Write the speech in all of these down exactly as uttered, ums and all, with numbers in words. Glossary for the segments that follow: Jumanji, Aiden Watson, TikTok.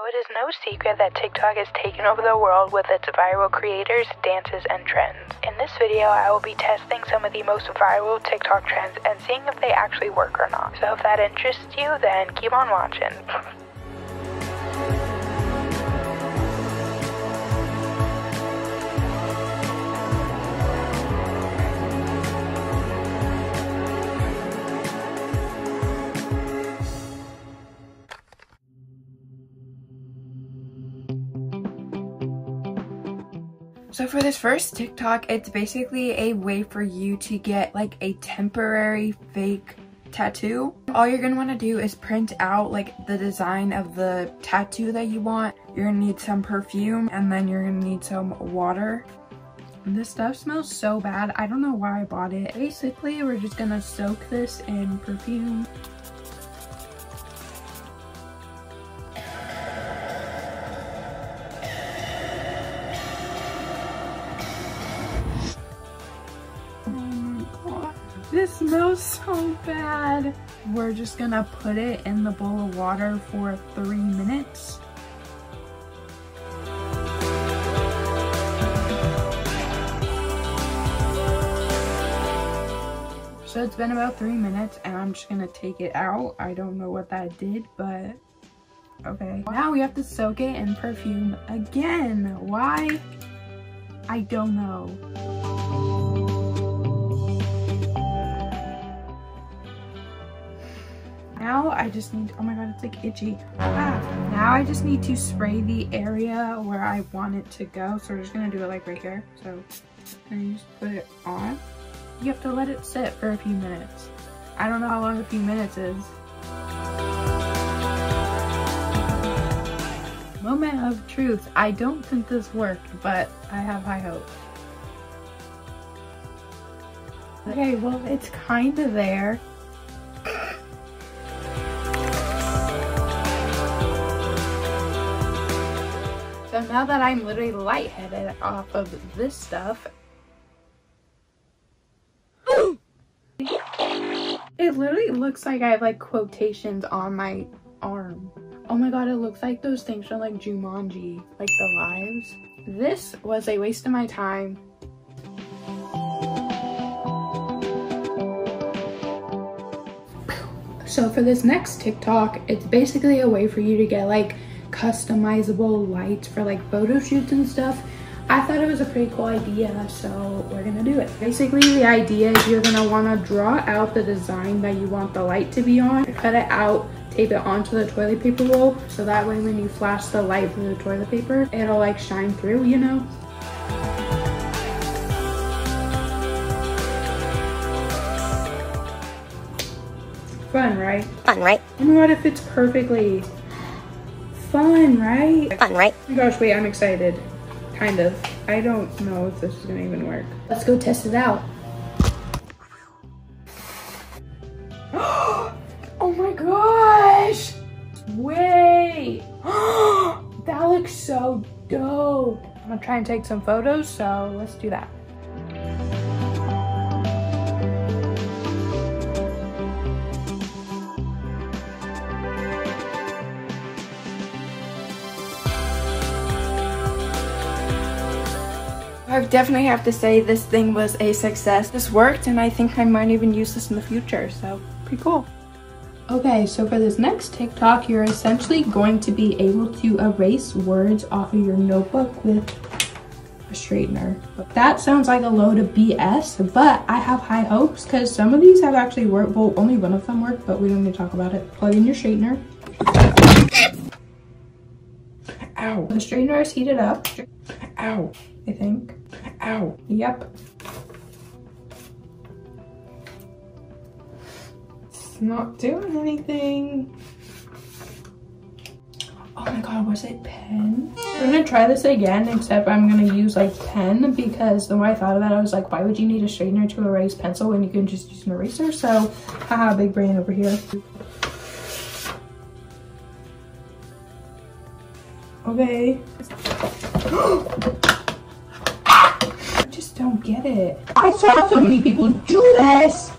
So it is no secret that TikTok has taken over the world with its viral creators, dances, and trends. In this video, I will be testing some of the most viral TikTok trends and seeing if they actually work or not. So if that interests you, then keep on watching. So for this first TikTok, it's basically a way for you to get like a temporary fake tattoo. All you're gonna want to do is print out like the design of the tattoo that you want. You're gonna need some perfume, and then you're gonna need some water. And this stuff smells so bad. I don't know why I bought it. Basically, we're just gonna soak this in perfume. This smells so bad. We're just gonna put it in the bowl of water for three minutes. So it's been about three minutes and I'm just gonna take it out. I don't know what that did, but okay. Now we have to soak it in perfume again. Why? I don't know. Now I just need, oh my god, it's like itchy. Ah, now I just need to spray the area where I want it to go. So we're just gonna do it like right here. So I just put it on. You have to let it sit for a few minutes. I don't know how long a few minutes is. Moment of truth. I don't think this worked, but I have high hopes. Okay, well, it's kind of there. So now that I'm literally lightheaded off of this stuff, it literally looks like I have like quotations on my arm. Oh my god, it looks like those things from like Jumanji, like the lives. This was a waste of my time. So for this next TikTok, it's basically a way for you to get like customizable lights for like photo shoots and stuff. I thought it was a pretty cool idea, so we're gonna do it. Basically, the idea is you're gonna wanna draw out the design that you want the light to be on, cut it out, tape it onto the toilet paper roll, so that way when you flash the light through the toilet paper, it'll like shine through, you know? Fun, right? Fun, right? And what if it's perfectly fun, right? Fun, right? Oh my gosh, wait, I'm excited. Kind of. I don't know if this is gonna even work. Let's go test it out. Oh my gosh! Wait! That looks so dope. I'm gonna try and take some photos, so let's do that. I definitely have to say this thing was a success. This worked, and I think I might even use this in the future, so pretty cool. Okay, so for this next TikTok, you're essentially going to be able to erase words off of your notebook with a straightener. That sounds like a load of B S, but I have high hopes because some of these have actually worked. Well, only one of them worked, but we don't need to talk about it. Plug in your straightener. Ow. The straightener is heated up. Ow. I think. Ow. Yep. It's not doing anything. Oh my god, was it pen? We're gonna try this again, except I'm gonna use like pen, because the more I thought about it, I was like, why would you need a straightener to erase pencil when you can just use an eraser? So, haha, big brain over here. Okay. Don't get it. I saw so many people do this.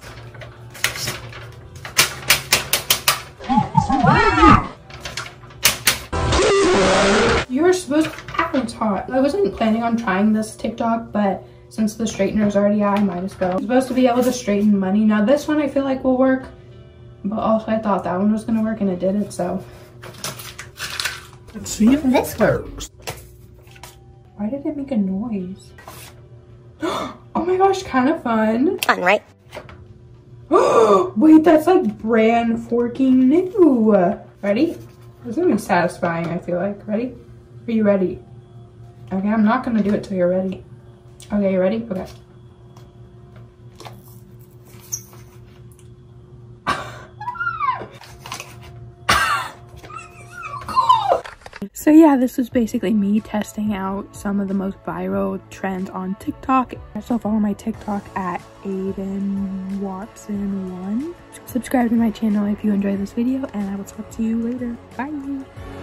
you were supposed to hot. I wasn't planning on trying this TikTok, but since the straightener's already out, I might as well. It's supposed to be able to straighten money. Now this one I feel like will work, but also I thought that one was gonna work and it didn't, so. Let's see if this works. Why did it make a noise? Oh my gosh, kind of fun. Fun, right? Wait, that's like brand forking new. Ready? This is gonna be satisfying, I feel like. Ready? Are you ready? Okay, I'm not gonna do it till you're ready. Okay, you ready? Okay. So yeah, this was basically me testing out some of the most viral trends on TikTok. Also follow my TikTok at Aiden Watson one. Subscribe to my channel if you enjoyed this video, and I will talk to you later. Bye!